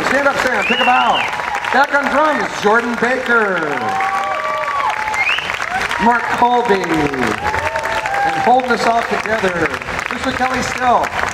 Stand up, Sam. Take a bow. Back on drums, Jordan Baker, Mark Colby, and holding us all together, Mr. Kelly Sill.